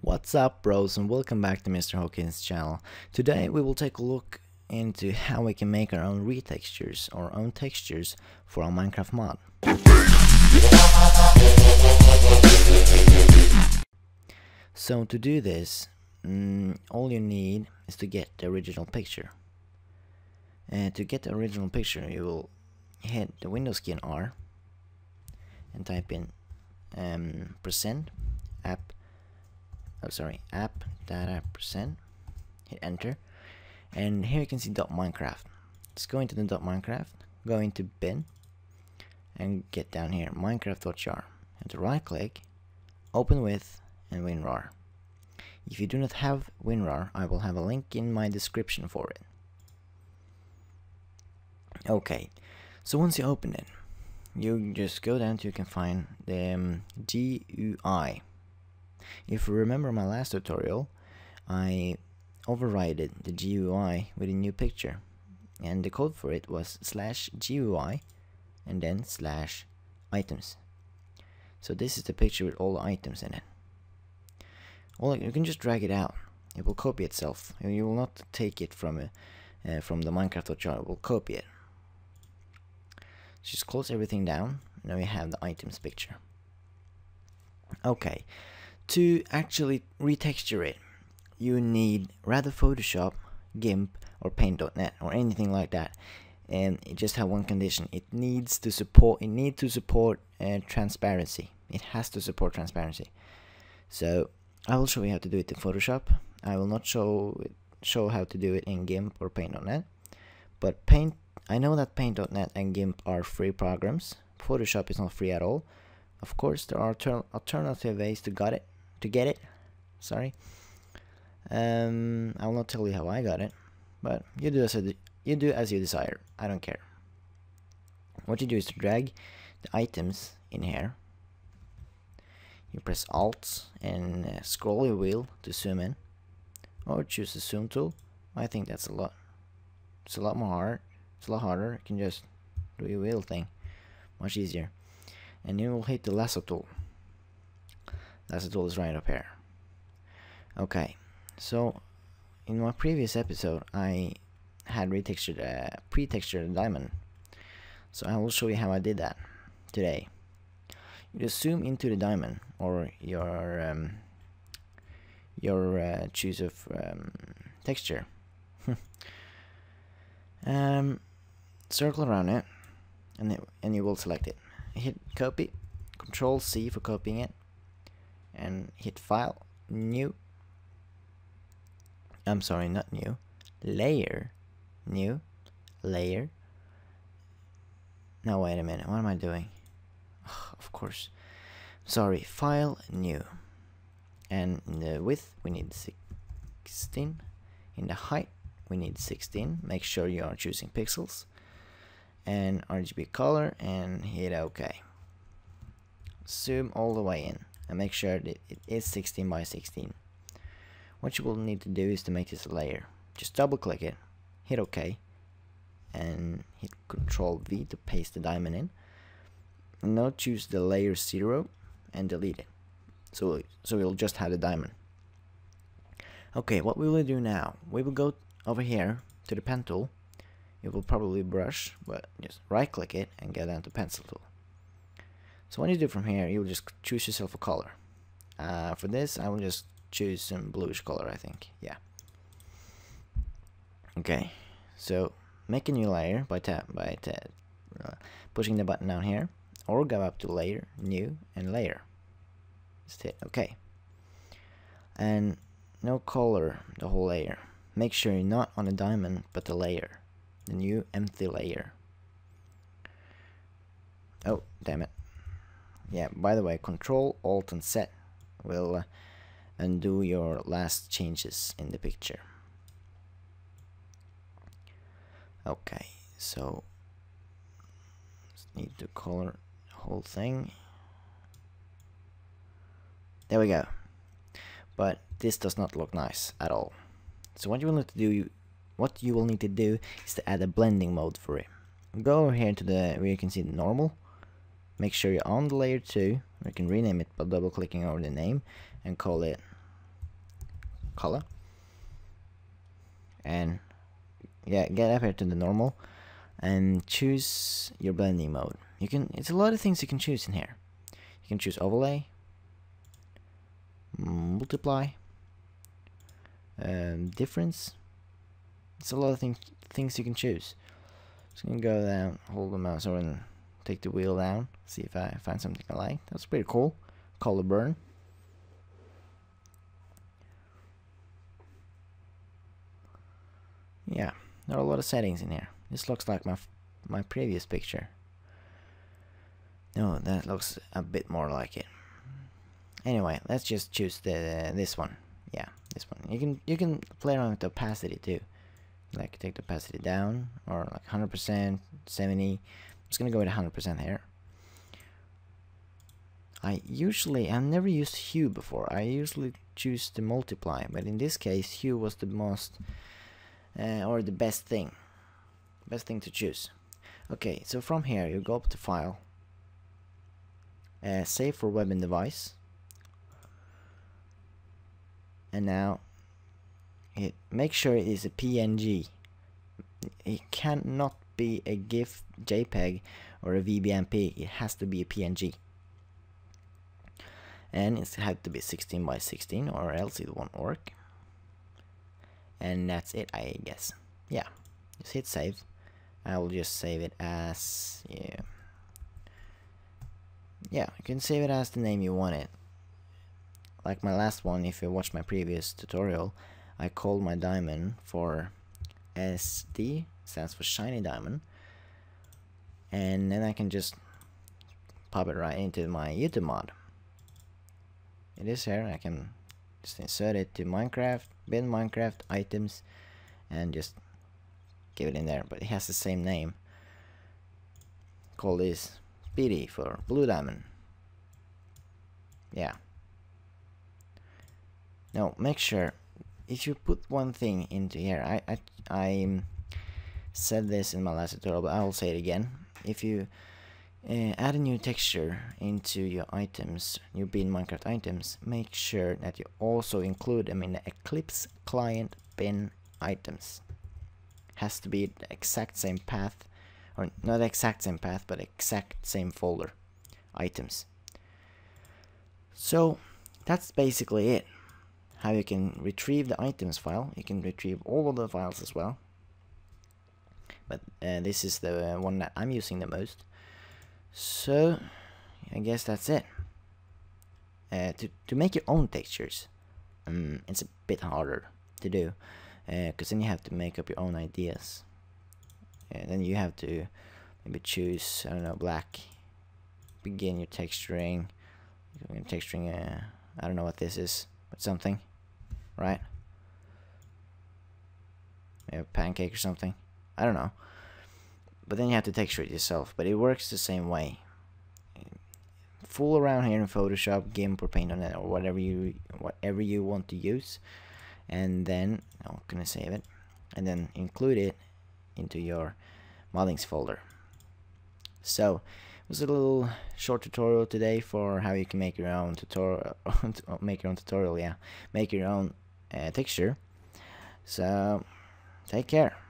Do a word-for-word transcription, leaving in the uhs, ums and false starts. What's up, bros, and welcome back to Mister Hawkins' channel. Today we will take a look into how we can make our own retextures, our own textures for our Minecraft mod. So to do this, mm, all you need is to get the original picture. And to get the original picture, you will hit the window skin R and type in um, percent app. Oh, sorry, app data percent. Hit enter, and here you can see .minecraft. Let's go into the .minecraft, go into bin, and get down here minecraft dot jar. And to right click, open with, and WinRar. If you do not have WinRar, I will have a link in my description for it. Okay, so once you open it, you just go down to you can find the um, G U I. If you remember my last tutorial, I overrided the G U I with a new picture, and the code for it was slash G U I and then slash items. So this is the picture with all the items in it. All you can just drag it out; it will copy itself. You will not take it from a, uh, from the Minecraft dot jar. It will copy it. Just close everything down. Now we have the items picture. Okay. To actually retexture it, you need rather Photoshop, GIMP, or Paint dot net, or anything like that, and it just have one condition: it needs to support. It need to support uh, transparency. It has to support transparency. So I will show you how to do it in Photoshop. I will not show show how to do it in GIMP or Paint dot net. But Paint, I know that Paint dot net and GIMP are free programs. Photoshop is not free at all. Of course, there are alternative ways to get it. To get it, sorry. Um, I will not tell you how I got it, but you do as a, you do as you desire. I don't care. What you do is to drag the items in here. You press Alt and uh, scroll your wheel to zoom in, or choose the zoom tool. I think that's a lot. It's a lot more hard. It's a lot harder. You can just do your wheel thing, much easier. And you will hit the lasso tool. That's the tool is right up here. Okay, so in my previous episode, I had retextured, uh, pre-textured a diamond. So I will show you how I did that today. You just zoom into the diamond or your um, your uh, choose of um, texture. um, circle around it, and it, and you will select it. Hit copy, Control C for copying it. And hit file, new, I'm sorry, not new, layer, new, layer, no, wait a minute, what am I doing? Oh, of course, sorry, file, new, and in the width we need sixteen, in the height we need sixteen, make sure you are choosing pixels, and R G B color, and hit OK. Zoom all the way in. And make sure that it is sixteen by sixteen. What you will need to do is to make this a layer. Just double click it, hit OK, and hit Control V to paste the diamond in. And now choose the layer zero and delete it. So so we'll just have the diamond. Okay, what we will do now, we will go over here to the pen tool. It will probably brush, but just right click it and go down to pencil tool. So when you do from here, you will just choose yourself a color. Uh, for this, I will just choose some bluish color, I think. Yeah. Okay. So make a new layer by tap by tap, uh, pushing the button down here, or go up to Layer, New, and Layer. Just hit OK. And no color the whole layer. Make sure you're not on a diamond, but the layer, the new empty layer. Oh, damn it. Yeah, by the way, Control, Alt, and Set will undo your last changes in the picture. Okay, so just need to color the whole thing. There we go. But this does not look nice at all. So what you will need to do, what you will need to do, is to add a blending mode for it. Go over here to the where you can see the normal. Make sure you're on the layer two. You can rename it by double clicking over the name and call it color, and yeah, get up here to the normal and choose your blending mode. You can, it's a lot of things you can choose in here. You can choose overlay, multiply, um, difference. It's a lot of things things you can choose. Just gonna go down, hold the mouse over and take the wheel down, see if I find something I like. That's pretty cool. Color burn. Yeah, there are a lot of settings in here. This looks like my my previous picture. No, that looks a bit more like it. Anyway, let's just choose the uh, this one. Yeah, this one. You can you can play around with the opacity too. Like take the opacity down, or like one hundred percent, seventy. I'm just gonna go with one hundred percent here. I usually I've never used hue before. I usually choose the multiply, but in this case, hue was the most uh, or the best thing, best thing to choose. Okay, so from here you go up to File, uh, Save for Web and Device, and now it, make sure it is a P N G. It cannot be a GIF, JPEG, or a V B M P. It has to be a P N G. And it had to be sixteen by sixteen, or else it won't work. And that's it, I guess. Yeah, just hit save. I will just save it as, yeah, yeah, you can save it as the name you want it. Like my last one, if you watched my previous tutorial, I called my diamond for S D, stands for shiny diamond, and then I can just pop it right into my YouTube mod. It is here. I can just insert it to Minecraft, bin Minecraft items, and just give it in there. But it has the same name. Call this B D for blue diamond. Yeah. Now make sure if you put one thing into here. I I I said this in my last tutorial, but I will say it again. If you Uh, add a new texture into your items, your bin Minecraft items, make sure that you also include them in the Eclipse client bin items. Has to be the exact same path, or not exact same path, but exact same folder items. So that's basically it, how you can retrieve the items file. You can retrieve all of the files as well, but uh, this is the one that I'm using the most. So I guess that's it. Uh, to, to make your own textures, um, it's a bit harder to do, because uh, then you have to make up your own ideas, and then you have to maybe choose, I don't know, black, begin your texturing, your texturing, uh, I don't know what this is, but something, right? Maybe a pancake or something, I don't know. But then you have to texture it yourself, but it works the same way. Fool around here in Photoshop, GIMP, or Paint dot net, or whatever you whatever you want to use, and then I'm gonna save it, and then include it into your moddings folder. So it was a little short tutorial today for how you can make your own tutorial, make your own tutorial, yeah, make your own uh, texture. So take care.